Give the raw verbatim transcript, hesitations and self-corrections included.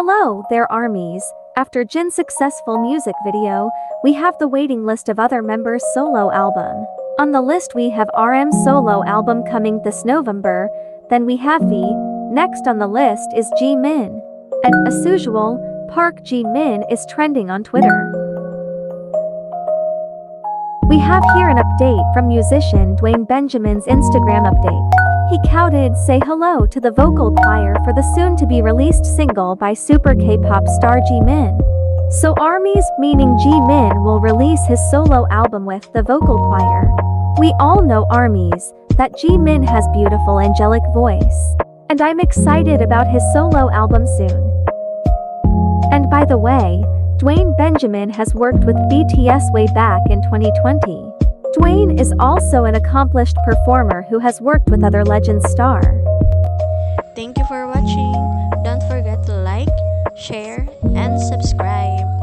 Hello there, ARMYs. After Jin's successful music video, we have the waiting list of other members' solo album. On the list we have R M's solo album coming this November, then we have V. Next on the list is Jimin. And, as usual, Park Jimin is trending on Twitter. We have here an update from musician Dwayne Benjamin's Instagram update. He touted "Say Hello" to the vocal choir for the soon-to-be-released single by super K-pop star Jimin. So ARMY's, meaning Jimin, will release his solo album with the vocal choir. We all know, ARMYs, that Jimin has beautiful angelic voice. And I'm excited about his solo album soon. And by the way, Dwayne Benjamin has worked with B T S way back in twenty twenty. Dwayne is also an accomplished performer who has worked with other legend star. Thank you for watching. Don't forget to like, share, and subscribe.